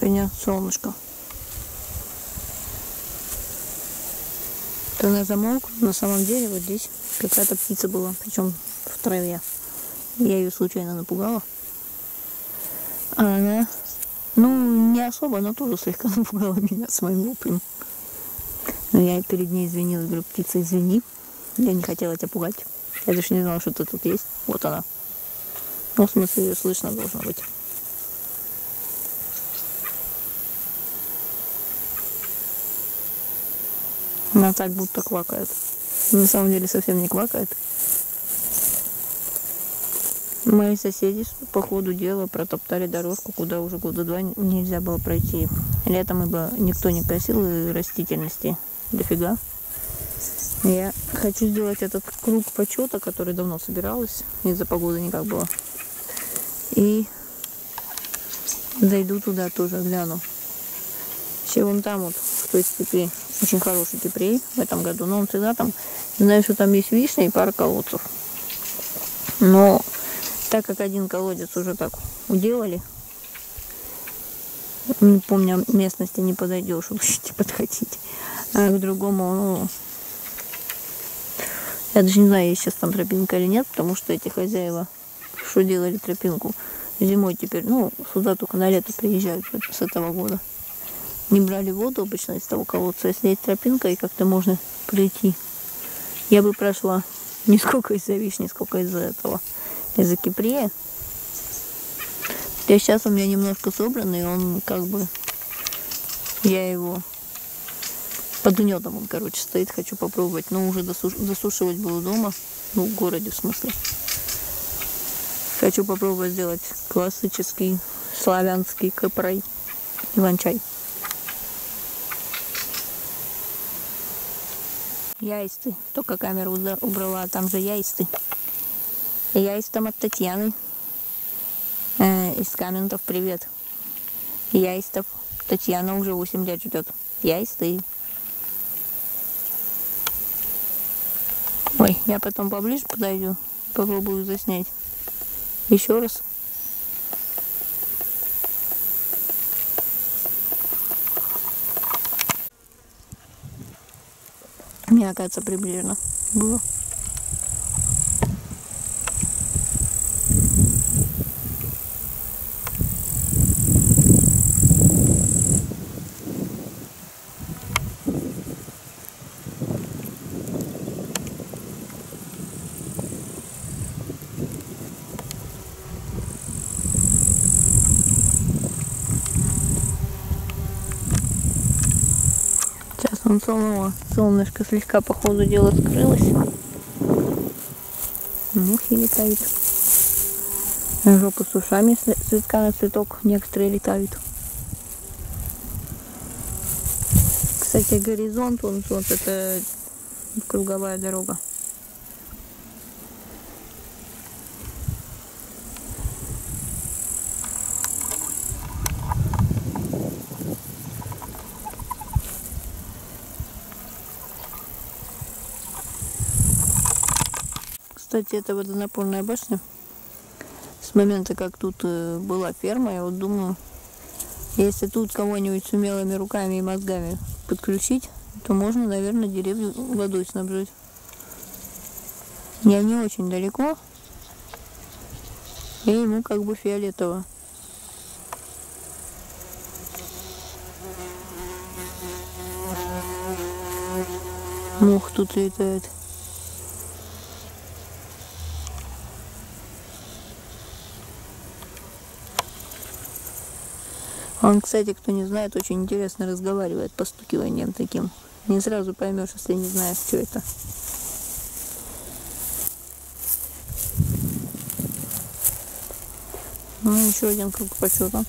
Сегодня солнышко. Когда замолк, на самом деле вот здесь какая-то птица была, причем в траве. Я ее случайно напугала. А она, ну, не особо, но тоже слегка напугала меня своим воплем. Но я перед ней извинилась, говорю: птица, извини, я не хотела тебя пугать. Я даже не знала, что ты тут есть. Вот она. Ну, в смысле, ее слышно должно быть. Она так будто квакает. На самом деле совсем не квакает. Мои соседи, по ходу дела, протоптали дорожку, куда уже года два нельзя было пройти. Летом ибо никто не косил, и растительности дофига. Я хочу сделать этот круг почета, который давно собиралась, из-за погоды никак было. И зайду туда тоже, гляну. Все вон там вот, в той степи, очень хороший пипрей в этом году, но он всегда там. Знаю, что там есть вишня и пара колодцев. Но так как один колодец уже так уделали, не помню, местности не подойдешь, вообще не подходить. А к другому, ну, я даже не знаю, есть сейчас там тропинка или нет, потому что эти хозяева, что делали тропинку зимой теперь, ну, сюда только на лето приезжают с этого года. Не брали воду обычно из того колодца, если есть тропинка, и как-то можно прийти. Я бы прошла не сколько из-за вишни, сколько из-за этого, из-за кипрея. Я сейчас, у меня немножко собранный, он как бы, я его под гнетом, он, короче, стоит, хочу попробовать, но уже засушивать буду дома, ну, в городе, в смысле. Хочу попробовать сделать классический славянский кипрей, иван-чай. Яисты. Только камеру убрала, а там же яисты. Яист там от Татьяны. Из комментов привет. Яистов. Татьяна уже 8 лет ждет. Яисты. Ой, я потом поближе подойду. Попробую заснять. Еще раз. Мне, оказывается, приближено было. Сейчас он снова. Солнышко слегка, по ходу дела, скрылось. Мухи летают. Жопа с ушами цветка на цветок. Некоторые летают. Кстати, горизонт, он вот это круговая дорога. Кстати, это водонапорная башня. С момента, как тут была ферма, я вот думаю, если тут кого-нибудь с умелыми руками и мозгами подключить, то можно, наверное, деревню водой снабжать. Я не очень далеко, и ему как бы фиолетово. Мух тут летает. Он, кстати, кто не знает, очень интересно разговаривает постукиванием таким. Не сразу поймешь, если не знаешь, что это. Ну, еще один круг по счету.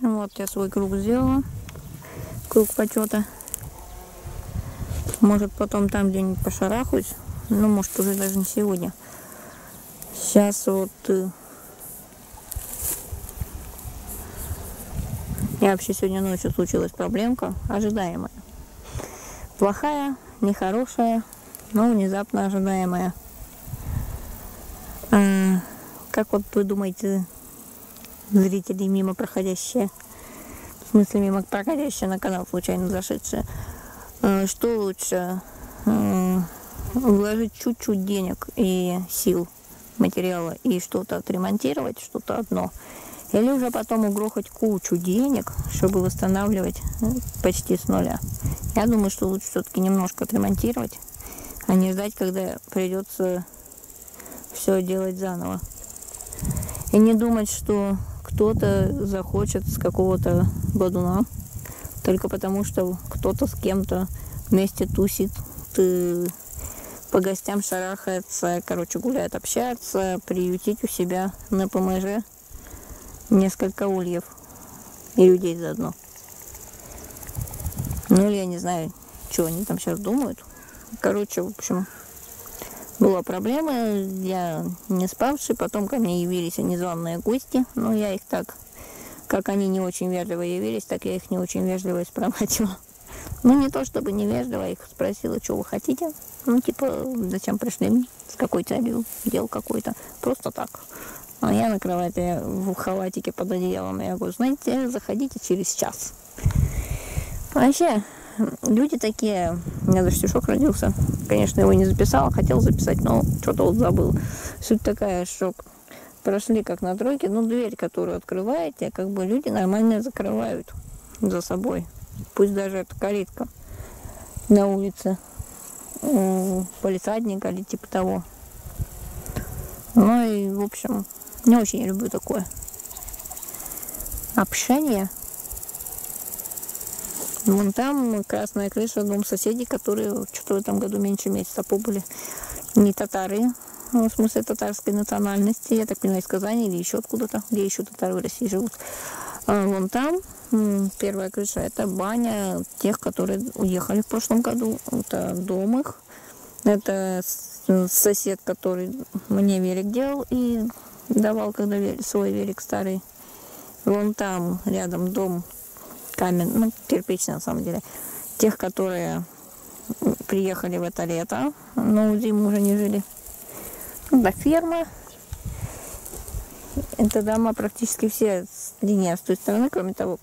Вот я свой круг сделала. Круг почета. Может, потом там где-нибудь пошарахаюсь. Ну, может, уже даже не сегодня. Сейчас вот я вообще сегодня ночью случилась проблемка, ожидаемая. Плохая, нехорошая, но внезапно ожидаемая. Как вот вы думаете, зрители мимо проходящие, в смысле мимо проходящие на канал, случайно зашедшие, что лучше, вложить чуть-чуть денег и сил, материала и что-то отремонтировать, что-то одно, или уже потом угрохать кучу денег, чтобы восстанавливать почти с нуля? Я думаю, что лучше все-таки немножко отремонтировать, а не ждать, когда придется все делать заново. И не думать, что кто-то захочет с какого-то бодуна, только потому что кто-то с кем-то вместе тусит, по гостям шарахается, короче, гуляет, общается, приютить у себя на ПМЖ несколько ульев и людей заодно. Ну, или я не знаю, что они там сейчас думают. Короче, в общем, была проблема, я не спавший, потом ко мне явились незваные гости, но я их так, как они не очень вежливо явились, так я их не очень вежливо спровадила. Ну, не то чтобы невежливо, я их спросила, что вы хотите, ну, типа, зачем пришли, с какой целью, дел какой-то, просто так. А я на кровати в халатике под одеялом, я говорю, знаете, заходите через час. Вообще, люди такие, у меня даже стишок родился, конечно, его не записала, хотел записать, но что-то вот забыл. Суть такая, что прошли как на тройке, ну, дверь, которую открываете, как бы люди нормально закрывают за собой. Пусть даже это калитка на улице у полисадника или типа того. Ну и, в общем, не очень я люблю такое общение. Вон там красная крыша, дом соседей, которые в 4-м году меньше месяца побыли. Не татары, в смысле татарской национальности, я так понимаю, из Казани или еще откуда-то, где еще татары в России живут. А вон там первая крыша, это баня тех, которые уехали в прошлом году. Это дом их. Это сосед, который мне велик делал и давал, когда свой велик старый. Вон там рядом дом каменный, ну, кирпичный на самом деле. Тех, которые приехали в это лето, но зиму уже не жили. Это ферма. Это дома практически все с линейной стороны, кроме того,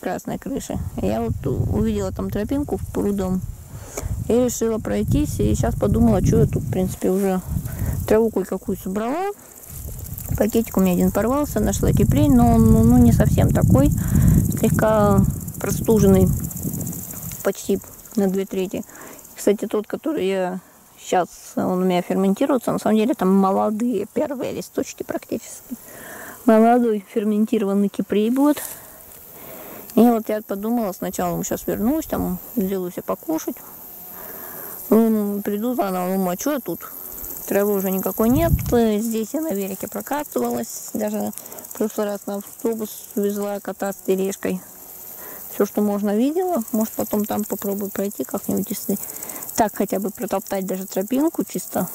красной крыши. Я вот увидела там тропинку в прудом и решила пройтись. И сейчас подумала, что я тут, в принципе, уже траву кое-какую собрала. Пакетик у меня один порвался, нашла кипрень, но он ну, не совсем такой, слегка простуженный, почти на 2/3. Кстати, тот, который я... Сейчас он у меня ферментируется, на самом деле там молодые первые листочки практически. Молодой ферментированный кипрей будет. И вот я подумала, сначала сейчас вернусь, там сделаю себе покушать. Приду заново, думаю, а что я тут? Травы уже никакой нет. Здесь я на велике прокатывалась. Даже в прошлый раз на автобус везла кота с тележкой. Все, что можно, видела. Может, потом там попробую пройти как-нибудь, если так хотя бы протоптать даже тропинку чисто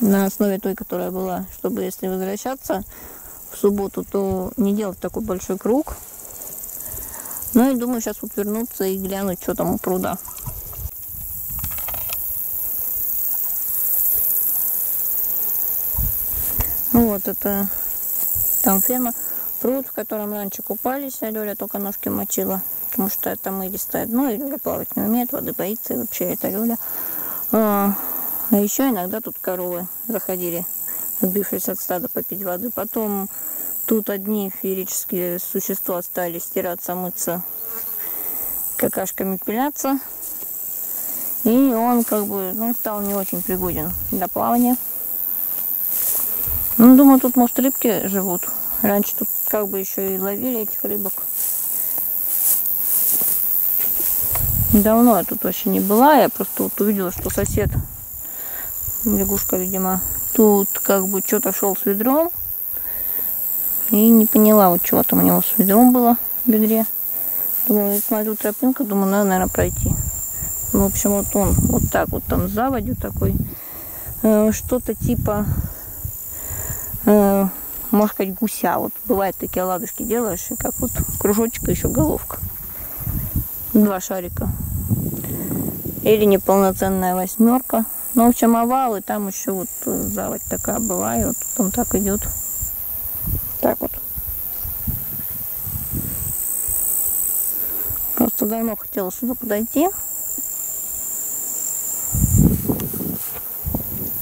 на основе той, которая была, чтобы если возвращаться в субботу, то не делать такой большой круг. Ну и думаю, сейчас вот вернуться и глянуть, что там у пруда. Вот это там ферма. Пруд, в котором раньше купались, а Лёля только ножки мочила, потому что это мылистое дно, и Лёля плавать не умеет, воды боится, и вообще это Лёля. А еще иногда тут коровы заходили, отбившись от стада, попить воды. Потом тут одни феерические существа стали стираться, мыться, какашками пиляться. И он как бы ну, стал не очень пригоден для плавания. Ну, думаю, тут, может, рыбки живут. Раньше тут как бы еще и ловили этих рыбок. Давно я тут вообще не была. Я просто вот увидела, что сосед, лягушка, видимо, тут как бы что-то шел с ведром. И не поняла, вот чего там у него с ведром было в бедре. Думаю, смотрю тропинку, думаю, надо, наверное, пройти. Ну, в общем, вот он вот так вот там заводью такой. Что-то типа... Можно сказать, гуся. Вот бывают такие оладушки делаешь, и как вот кружочек, еще головка. 2 шарика. Или неполноценная 8. Ну, в общем, овал, и там еще вот заводь такая была, и вот он так идет. так вот. Просто давно хотела сюда подойти.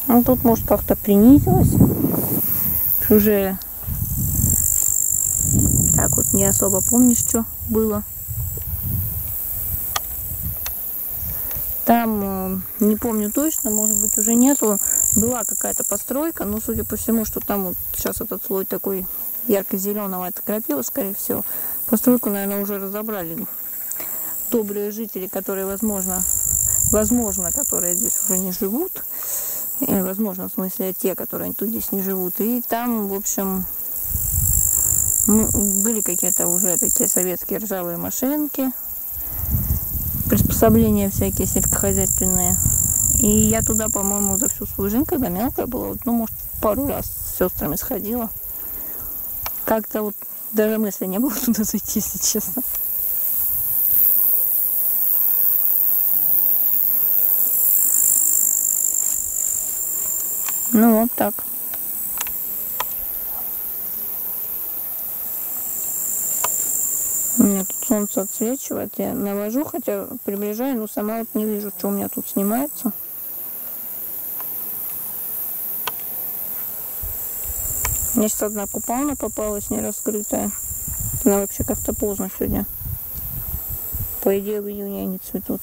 А тут, может, как-то принизилась. Уже так вот не особо помнишь, что было. Там, не помню точно, может быть, уже нету. Была какая-то постройка, но судя по всему, что там вот сейчас этот слой такой ярко-зеленого, это крапива, скорее всего. Постройку, наверное, уже разобрали. Добрые жители, которые, возможно, которые здесь уже не живут. И, возможно, в смысле, те, которые тут здесь не живут. И там, в общем, были какие-то уже такие советские ржавые машинки. Приспособления всякие сельскохозяйственные. И я туда, по-моему, за всю свою жизнь, когда мелкая была, ну, может, пару раз с сестрами сходила. Как-то вот даже мысли не было туда зайти, если честно. Ну, вот так. У меня тут солнце отсвечивает. Я навожу, хотя приближаю, но сама вот не вижу, что у меня тут снимается. Мне сейчас одна купальня попалась, не раскрытая. Она вообще как-то поздно сегодня. По идее, в июне они цветут.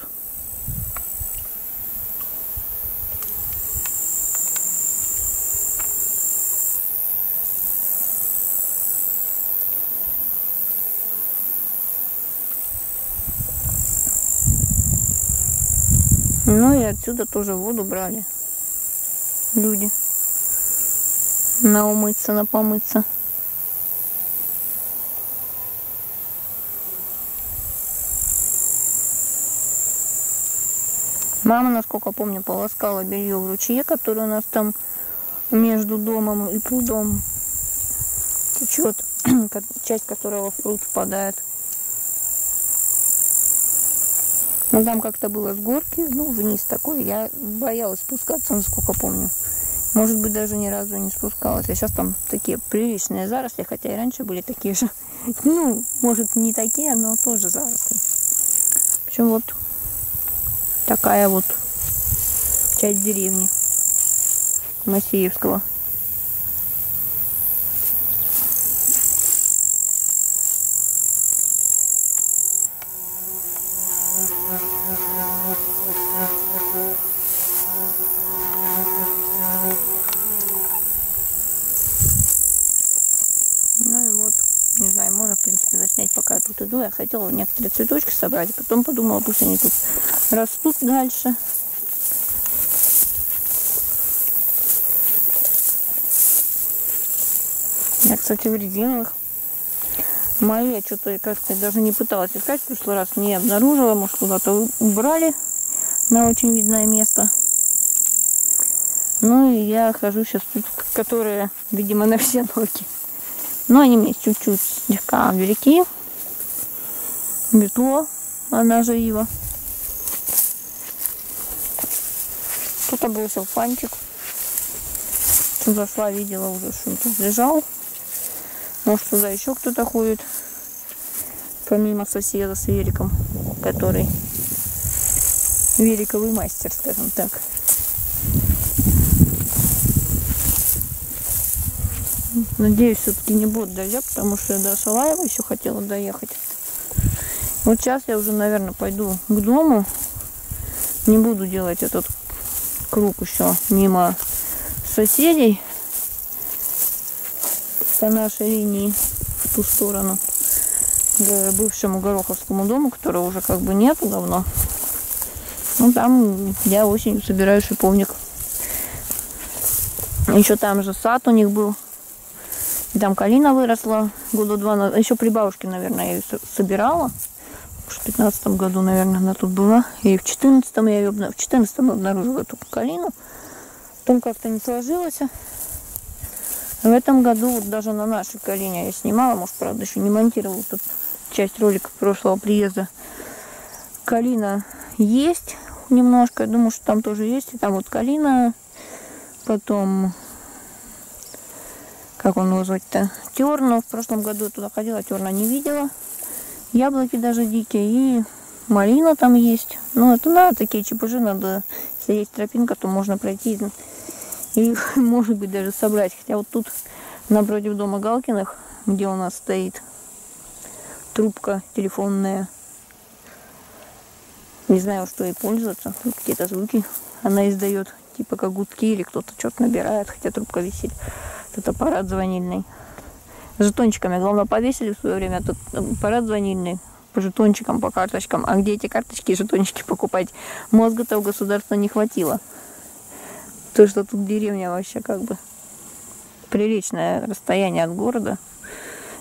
Ну и отсюда тоже воду брали люди. На умыться, на помыться. Мама, насколько помню, полоскала белье в ручье, который у нас там между домом и прудом течет, часть которого в пруд впадает. Но там как-то было с горки, ну, вниз такой. Я боялась спускаться, насколько помню. Может быть, даже ни разу не спускалась. А сейчас там такие приличные заросли, хотя и раньше были такие же. Ну, может, не такие, но тоже заросли. В общем, вот такая вот часть деревни Масеевского. Пока я тут иду, я хотела некоторые цветочки собрать, а потом подумала, пусть они тут растут дальше. Я, кстати, в резиновых. Мои я что-то как-то даже не пыталась искать, в прошлый раз не обнаружила, может, куда-то убрали на очень видное место. Ну и я хожу сейчас тут, которые, видимо, на все ноги. Но они мне чуть-чуть слегка велики. Ветло, она же ива. Тут был селфанчик. Тут зашла, видела уже, что он тут лежал. Может, туда еще кто-то ходит. Помимо соседа с великом, который великовый мастер, скажем так. Надеюсь, все-таки не будет дождя, потому что я до Шалаева еще хотела доехать. Вот сейчас я уже, наверное, пойду к дому. Не буду делать этот круг еще мимо соседей по нашей линии в ту сторону к бывшему Гороховскому дому, которого уже как бы нету давно. Ну, там я осенью собираю шиповник. Еще там же сад у них был. И там калина выросла года два назад. Еще при бабушке, наверное, я ее собирала. В 2015 году, наверное, она тут была. И в 2014 я ее обнаружила эту калину. Потом как-то не сложилось. В этом году вот даже на нашей калине я снимала. Может, правда, еще не монтировала тут часть ролика прошлого приезда. Калина есть немножко. Я думаю, что там тоже есть. И там вот калина. Потом... как он назвать-то, терну. В прошлом году я туда ходила, терна не видела. Яблоки даже дикие и малина там есть. Но это надо, такие чепужи надо. Если есть тропинка, то можно пройти и, может быть, даже собрать. Хотя вот тут напротив дома Галкиных, где у нас стоит трубка телефонная, не знаю, что ей пользоваться. Тут какие-то звуки она издает, типа как гудки, или кто-то что-то набирает, хотя трубка висит. Тут аппарат звонильный. С жетончиками. Главное, повесили в свое время тут аппарат звонильный по жетончикам, по карточкам. А где эти карточки и жетончики покупать? Мозга-то у государства не хватило. То, что тут деревня вообще как бы приличное расстояние от города.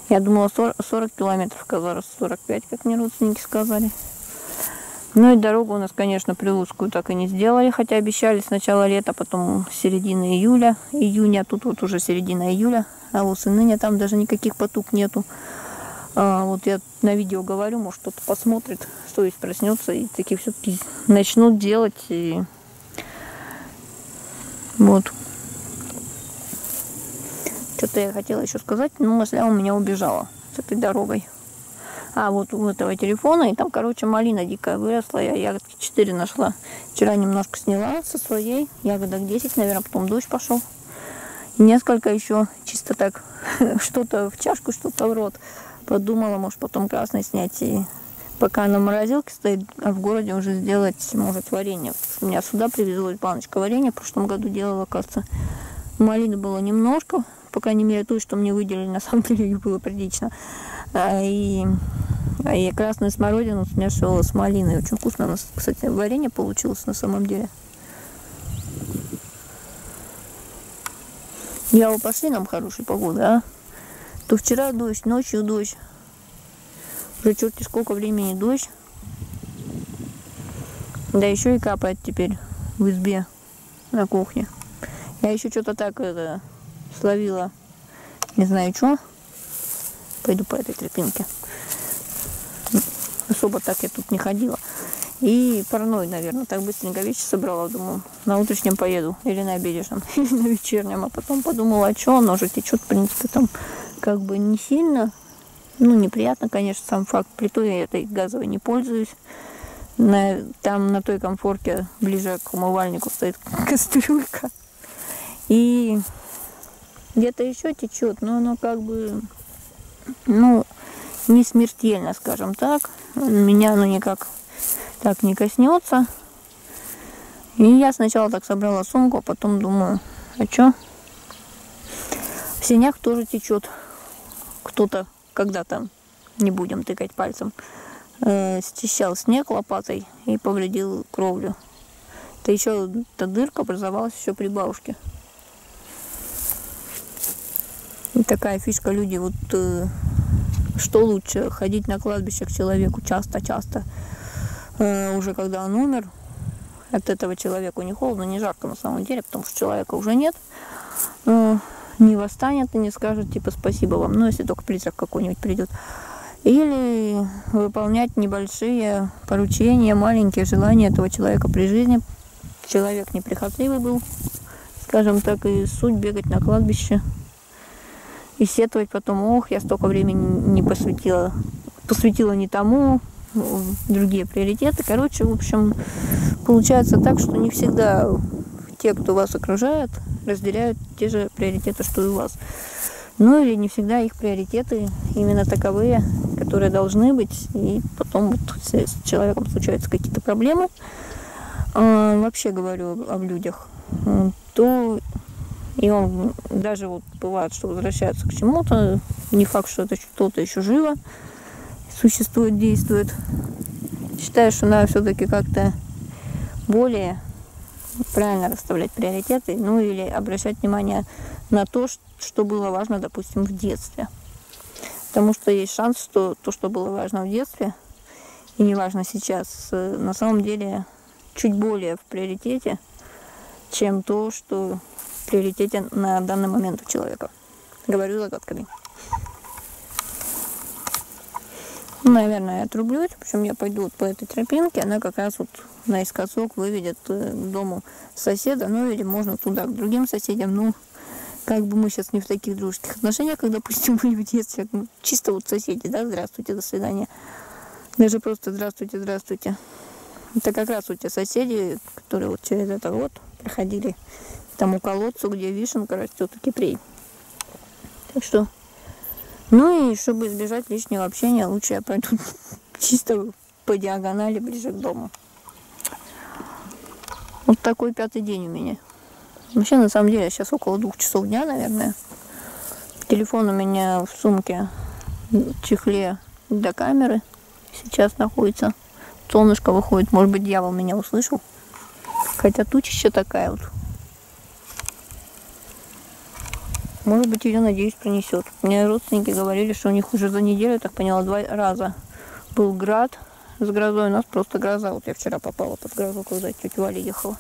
Я думала 40 километров, казалось 45, как мне родственники сказали. Ну и дорогу у нас, конечно, Прилуцкую так и не сделали, хотя обещали с начала лета, потом середина июля, июня, тут вот уже середина июля, а у Сыныня там даже никаких потуг нету. А вот я на видео говорю, может кто-то посмотрит, совесть проснется и таки все-таки начнут делать. И вот. Что-то я хотела еще сказать, но мысля у меня убежала с этой дорогой. А вот у этого телефона, и там, короче, малина дикая выросла, я ягодки 4 нашла. Вчера немножко сняла со своей, ягодок 10, наверное, потом дождь пошел. И несколько еще чисто так, что-то в чашку, что-то в рот. Подумала, может, потом красный снять, и пока она в морозилке стоит, а в городе уже сделать, может, варенье. У меня сюда привезлась баночка варенья, в прошлом году делала, кажется. Малины было немножко, по крайней мере, то, что мне выделили, на самом деле, их было прилично. И красную смородину смешивала с малиной. Очень вкусно у нас, кстати, варенье получилось на самом деле. Я пошли нам хорошей погоды, а? То вчера дождь, ночью дождь. Уже черти сколько времени дождь. Да еще и капает теперь в избе, на кухне. Я еще что-то так это, словила, не знаю что. Пойду по этой тропинке. Особо так я тут не ходила. И парной, наверное, так быстренько вещи собрала. Думаю, на утреннем поеду, или на обеденном, или на вечернем. А потом подумала, а что, оно же течет, в принципе, там как бы не сильно. Ну, неприятно, конечно, сам факт. Плитой я этой газовой не пользуюсь. Там на той комфорке ближе к умывальнику стоит кастрюлька. И где-то еще течет, но оно как бы... Ну, не смертельно, скажем так. Меня оно никак так не коснется. И я сначала так собрала сумку, а потом думаю, а что? В сенях тоже течет. Кто-то когда-то, не будем тыкать пальцем, счищал снег лопатой и повредил кровлю. Это еще эта дырка образовалась еще при бабушке. И такая фишка, люди, вот что лучше, ходить на кладбище к человеку часто-часто, уже когда он умер, от этого человеку не холодно, не жарко на самом деле, потому что человека уже нет, не восстанет и не скажет, типа, спасибо вам, ну, если только призрак какой-нибудь придет. Или выполнять небольшие поручения, маленькие желания этого человека при жизни. Человек неприхотливый был, скажем так, и суть бегать на кладбище. И сетовать потом, ох, я столько времени не посвятила. Посвятила не тому, другие приоритеты. Короче, в общем, получается так, что не всегда те, кто вас окружает, разделяют те же приоритеты, что и у вас. Ну или не всегда их приоритеты именно таковые, которые должны быть. И потом вот с человеком случаются какие-то проблемы. А вообще говорю об людях. То... И он даже вот бывает, что возвращается к чему-то, не факт, что это что-то еще живо, существует, действует. Считаю, что надо все-таки как-то более правильно расставлять приоритеты, ну или обращать внимание на то, что было важно, допустим, в детстве. Потому что есть шанс, что то, что было важно в детстве, и не важно сейчас, на самом деле чуть более в приоритете, чем то, что... приоритете на данный момент у человека. Говорю загадками. Наверное, я отрублюсь. Причем я пойду вот по этой тропинке. Она как раз вот наискосок выведет к дому соседа. Ну или можно туда, к другим соседям. Ну, Как бы мы сейчас не в таких дружеских отношениях, как, допустим, были в детстве, ну, чисто вот соседи, да, здравствуйте, до свидания. Даже просто здравствуйте, здравствуйте. Это как раз у тебя соседи, которые вот через это вот проходили к тому колодцу, где вишенка растет, и кипрей. Так что, ну и чтобы избежать лишнего общения, лучше я пойду чисто по диагонали ближе к дому. Вот такой пятый день у меня. Вообще, на самом деле, сейчас около 2 часов дня, наверное. Телефон у меня в сумке, в чехле для камеры сейчас находится. Солнышко выходит, может быть, дьявол меня услышал. Хотя тучища такая вот. Может быть, ее, надеюсь, принесет. Мне родственники говорили, что у них уже за неделю, я так поняла, 2 раза был град. С грозой у нас просто гроза. Вот я вчера попала под грозу, когда тетя Валя ехала.